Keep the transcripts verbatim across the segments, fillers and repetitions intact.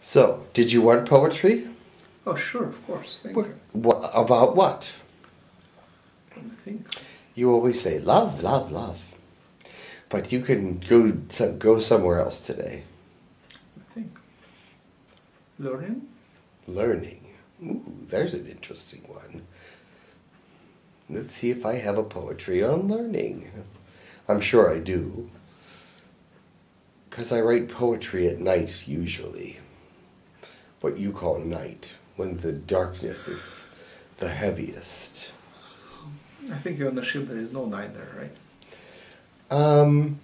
So, did you want poetry? Oh, sure, of course. Thank what, you. What, about what? Let me think. You always say love, love, love. But you can go some, go somewhere else today. I think. Learning? Learning. Ooh, there's an interesting one. Let's see if I have a poetry on learning. I'm sure I do. Because I write poetry at night, usually. What you call night, when the darkness is the heaviest. I think you're on the ship, there is no night there, right? Um,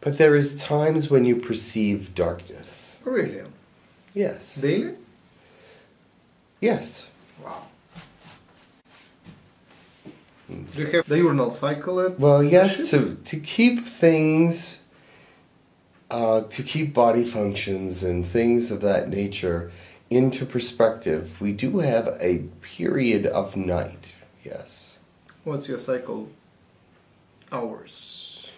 but there is times when you perceive darkness. Really? Yes. Daily? Yes. Wow. Do you have the diurnal cycle at Well, yes, to, to keep things, uh, to keep body functions and things of that nature into perspective, we do have a period of night, yes. What's your cycle hours?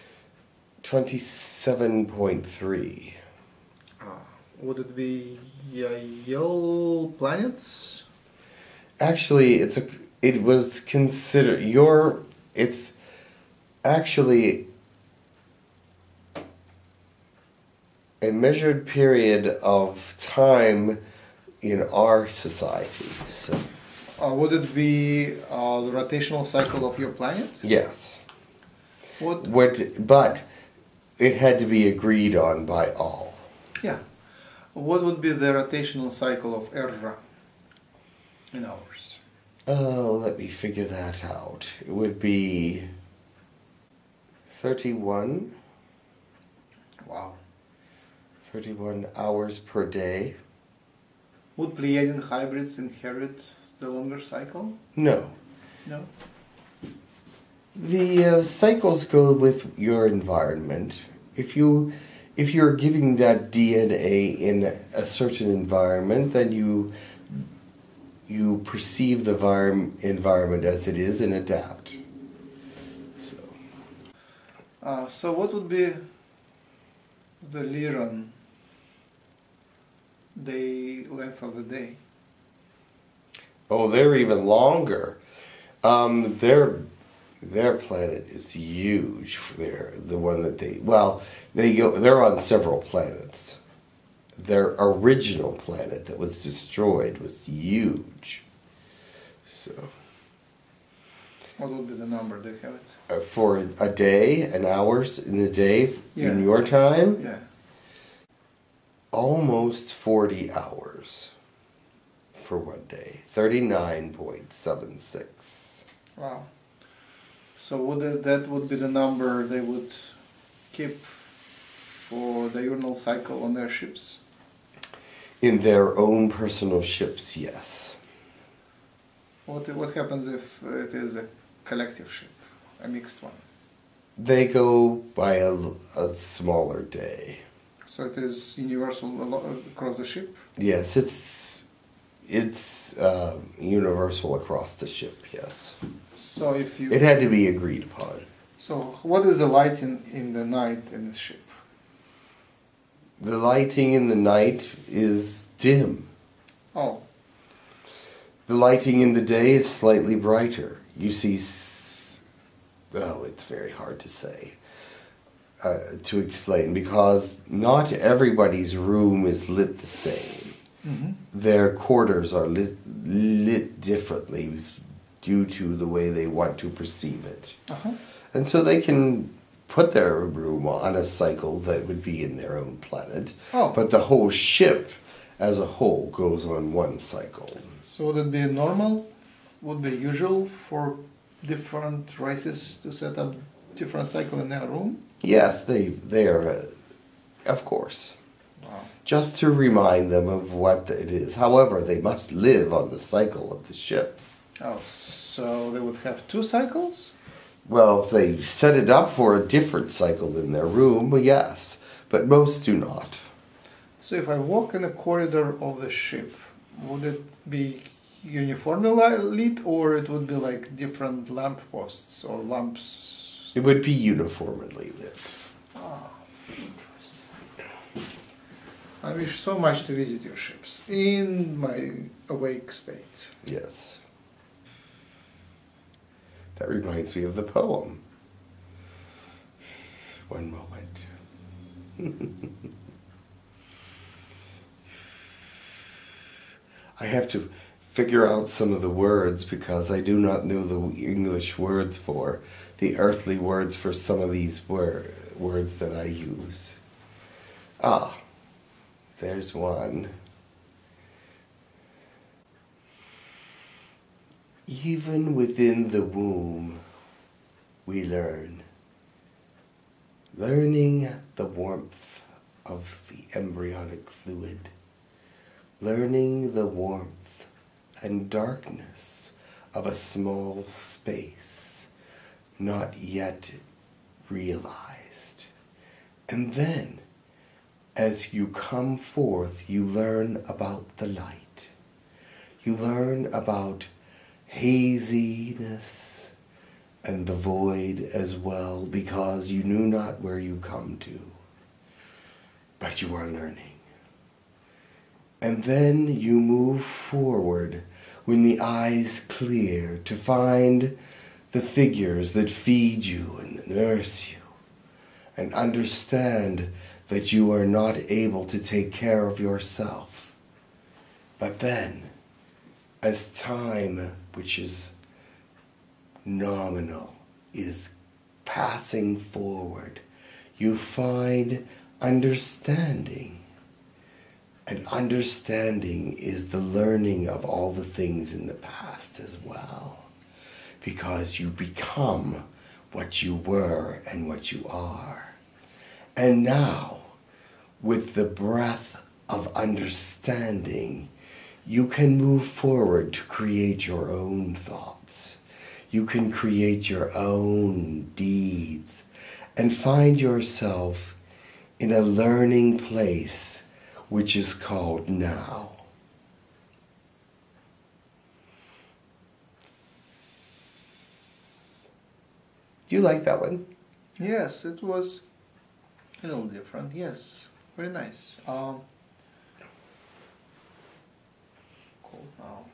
twenty-seven point three. Ah, would it be Yahyel planets? Actually, it's a... It was considered your, it's actually a measured period of time in our society. So, uh, would it be uh, the rotational cycle of your planet? Yes. What? What? But it had to be agreed on by all. Yeah. What would be the rotational cycle of Erra in ours? Oh, let me figure that out. It would be thirty-one. Wow. thirty-one hours per day. Would Pleiadian hybrids inherit the longer cycle? No. No? The uh, cycles go with your environment. If you, if you're giving that D N A in a certain environment, then you... you perceive the environment as it is and adapt. So, uh, so what would be the Lyran day length of the day? Oh, they're even longer. Um, their their planet is huge. They're the one that they well they go, they're on several planets. Their original planet that was destroyed was huge. So, what would be the number? Do you have it? Uh, for a day, an hours in the day, yeah. In your time? Yeah. Almost forty hours for one day. thirty-nine point seven six. Wow. So would that would be the number they would keep for diurnal cycle on their ships? In their own personal ships, yes. What, what happens if it is a collective ship, a mixed one? They go by a, a smaller day. So it is universal across the ship? Yes, it's, it's uh, universal across the ship, yes. So if you... It had to be agreed upon. So what is the light in, in the night in the ship? The lighting in the night is dim. Oh. The lighting in the day is slightly brighter. You see... S oh, it's very hard to say, uh, to explain, because not everybody's room is lit the same. Mm-hmm. Their quarters are lit, lit differently due to the way they want to perceive it. Uh-huh. And so they can... put their room on a cycle that would be in their own planet. Oh. But the whole ship as a whole goes on one cycle. So would it be normal, would be usual for different races to set up different cycle in their room? Yes, they, they are, uh, of course. Wow. Just to remind them of what it is. However, they must live on the cycle of the ship. Oh, so they would have two cycles? Well, if they set it up for a different cycle in their room, well, yes, but most do not. So if I walk in the corridor of the ship, would it be uniformly lit, or it would be like different lamp posts or lamps? It would be uniformly lit. Ah, interesting. I wish so much to visit your ships in my awake state. Yes. That reminds me of the poem. One moment. I have to figure out some of the words because I do not know the English words for, the earthly words for some of these wor words that I use. Ah, there's one. Even within the womb, we learn. Learning the warmth of the embryonic fluid. Learning the warmth and darkness of a small space not yet realized. And then, as you come forth, you learn about the light. You learn about haziness and the void as well, because you knew not where you come to, but you are learning. And then you move forward when the eyes clear to find the figures that feed you and nurse you, and understand that you are not able to take care of yourself. But then, as time, which is nominal, is passing forward, you find understanding. And understanding is the learning of all the things in the past as well, because you become what you were and what you are. And now, with the breath of understanding, you can move forward to create your own thoughts. You can create your own deeds and find yourself in a learning place which is called now. Do you like that one? Yes, it was a little different. Yes, very nice. Um, Cold Now.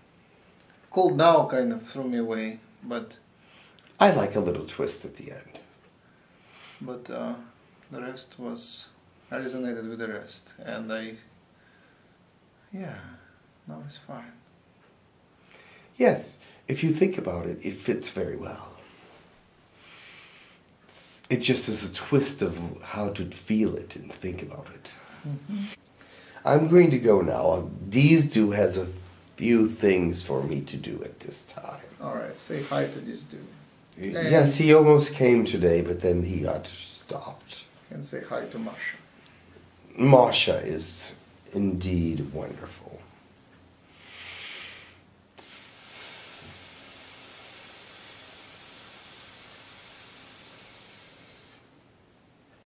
Cold Now kind of threw me away, but... I like a little twist at the end. But uh, the rest was... I resonated with the rest, and I... Yeah, now it's fine. Yes, if you think about it, it fits very well. It just is a twist of how to feel it and think about it. Mm-hmm. I'm going to go now. Dizdu has a few things for me to do at this time. All right, say hi to Dizdu. Yes, he almost came today, but then he got stopped. And say hi to Marcia. Marcia is indeed wonderful.